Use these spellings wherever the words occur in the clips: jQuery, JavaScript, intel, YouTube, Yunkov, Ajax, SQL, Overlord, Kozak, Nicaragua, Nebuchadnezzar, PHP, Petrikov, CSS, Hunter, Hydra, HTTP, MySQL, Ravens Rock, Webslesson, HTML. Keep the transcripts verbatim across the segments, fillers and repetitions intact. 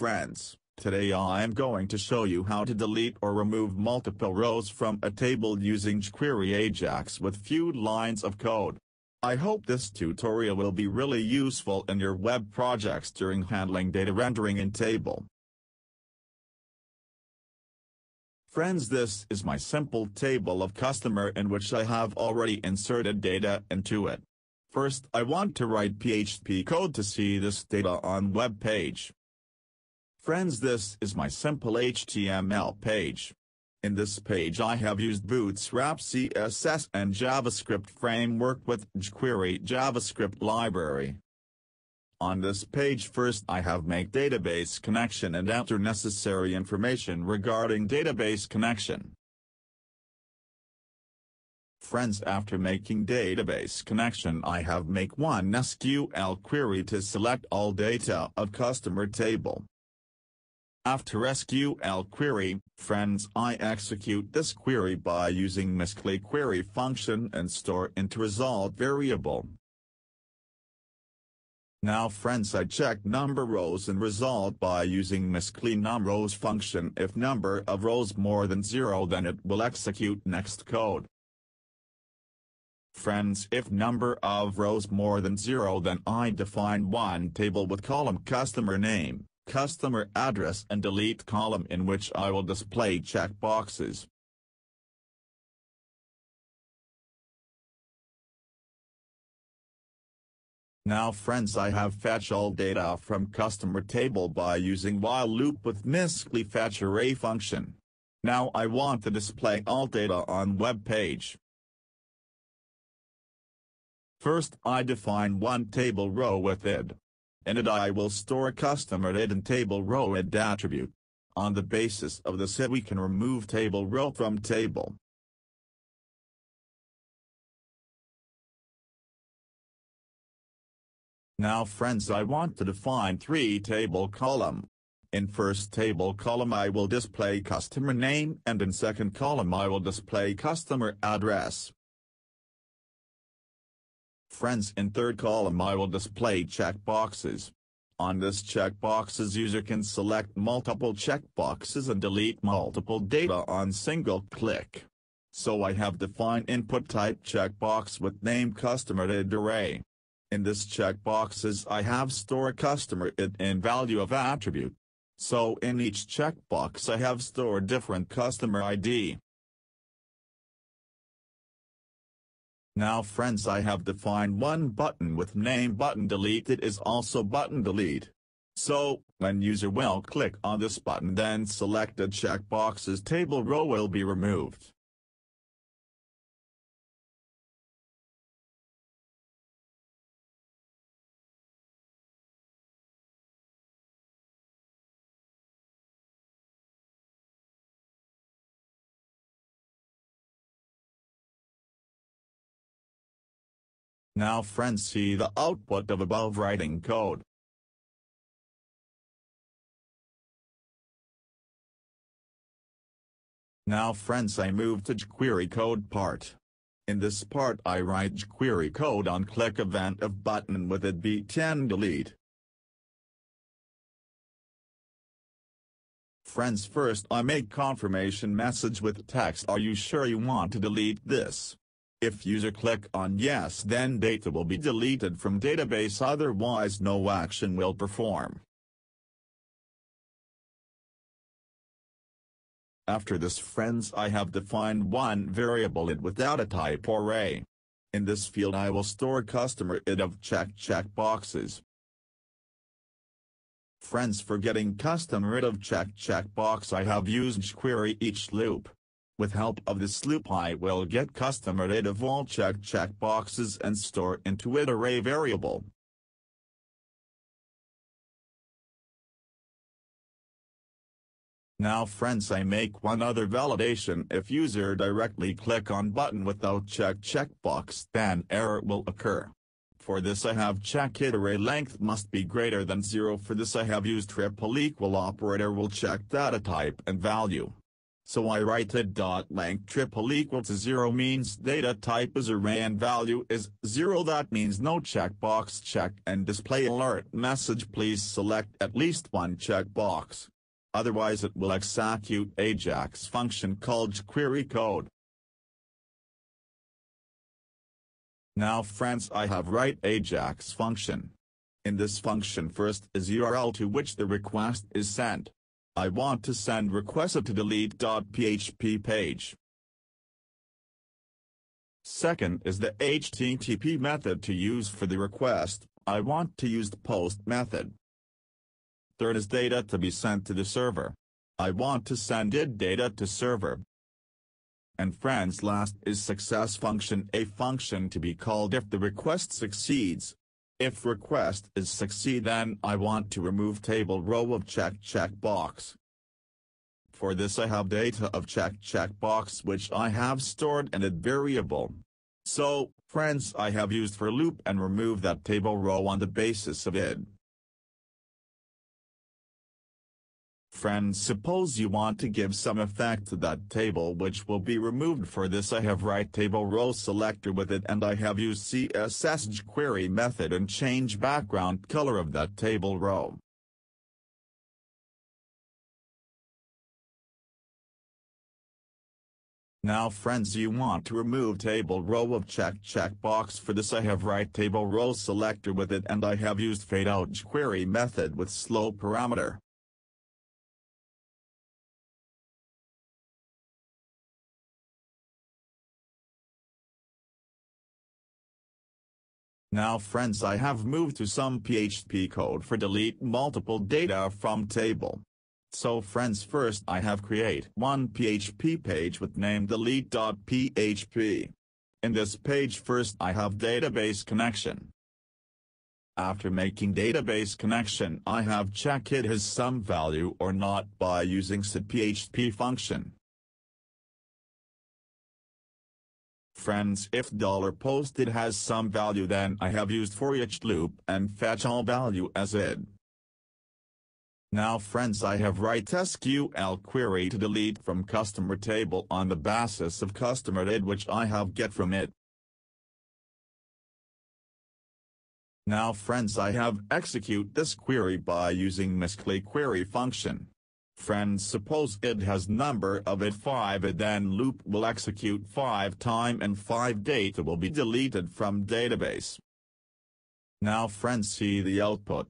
friends, today I'm going to show you how to delete or remove multiple rows from a table using jQuery Ajax with few lines of code. I hope this tutorial will be really useful in your web projects during handling data rendering in table. Friends, this is my simple table of customer in which I have already inserted data into it. First, I want to write P H P code to see this data on web page. Friends, this is my simple H T M L page. In this page I have used Bootstrap C S S and JavaScript framework with jQuery JavaScript library. On this page first I have make database connection and enter necessary information regarding database connection. Friends, after making database connection I have make one S Q L query to select all data of customer table. After S Q L query, friends, I execute this query by using MySQL query function and store into result variable. Now friends, I check number rows and result by using MySQL numRows function. If number of rows more than zero, then it will execute next code. Friends, if number of rows more than zero, then I define one table with column customer name, customer address and delete column in which I will display checkboxes. Now friends, I have fetch all data from customer table by using while loop with MySQL fetch array function. Now I want to display all data on web page. First I define one table row with I D. In it I will store customer I D and table row I D attribute. On the basis of this I D we can remove table row from table. Now friends, I want to define three table column. In first table column I will display customer name and in second column I will display customer address. Friends, in third column I will display checkboxes. On this checkboxes user can select multiple checkboxes and delete multiple data on single click. So I have defined input type checkbox with name customer I D array. In this checkboxes I have store customer I D and value of attribute. So in each checkbox I have stored different customer I D. Now friends, I have defined one button with name button delete. It is also button delete. So, when user will click on this button then selected checkboxes table row will be removed. Now friends, see the output of above writing code. Now friends, I move to jQuery code part. In this part I write jQuery code on click event of button with it button delete. Friends, first I make confirmation message with text, are you sure you want to delete this? If user click on yes then data will be deleted from database, otherwise no action will perform. After this friends, I have defined one variable I D without a type array. In this field I will store customer I D of check checkboxes. Friends, for getting customer I D of check checkbox I have used jQuery each loop. With help of this loop I will get customer I D of all checked checkboxes and store into I D array variable. Now friends, I make one other validation. If user directly click on button without checked checkbox then error will occur. For this I have check I D array length must be greater than zero. For this I have used triple equal operator will check data type and value. So I write that dot length triple equal to zero means data type is array and value is zero. That means no checkbox check and display alert message. Please select at least one checkbox. Otherwise it will execute Ajax function called jQuery code. Now friends, I have write Ajax function. In this function first is U R L to which the request is sent. I want to send request to delete.php page. Second is the H T T P method to use for the request. I want to use the post method. Third is data to be sent to the server. I want to send id data to server. And friends, last is success function, a function to be called if the request succeeds. If request is succeed, then I want to remove table row of check checkbox. For this I have data of check checkbox which I have stored in a variable. So, friends, I have used for loop and remove that table row on the basis of id. Friends, suppose you want to give some effect to that table which will be removed. For this I have write table row selector with it, and I have used C S S jQuery method and change background color of that table row. Now friends, you want to remove table row of check checkbox. For this I have write table row selector with it, and I have used fade out jQuery method with slow parameter. Now friends, I have moved to some P H P code for delete multiple data from table. So friends, first I have create one P H P page with name delete.php. In this page first I have database connection. After making database connection I have check it has some value or not by using setPHP function. Friends, if $posted has some value, then I have used for each loop and fetch all value as id. Now friends, I have write S Q L query to delete from customer table on the basis of customer id which I have get from it. Now friends, I have execute this query by using misclick query function. Friends, suppose id has number of id five, and then loop will execute five time and five data will be deleted from database. Now friends, see the output.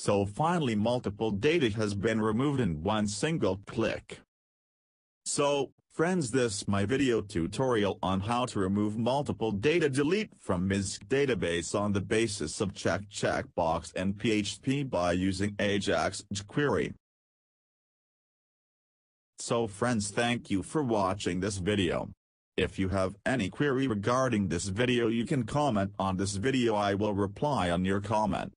So finally multiple data has been removed in one single click. So, friends, this my video tutorial on how to remove multiple data delete from MySQL database on the basis of check checkbox and P H P by using Ajax jQuery. So friends, thank you for watching this video. If you have any query regarding this video you can comment on this video, I will reply on your comment.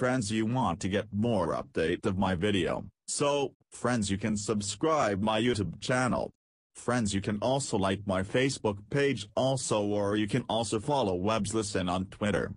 Friends, you want to get more update of my video, so, friends, you can subscribe my YouTube channel. Friends, you can also like my Facebook page also, or you can also follow Webslesson on Twitter.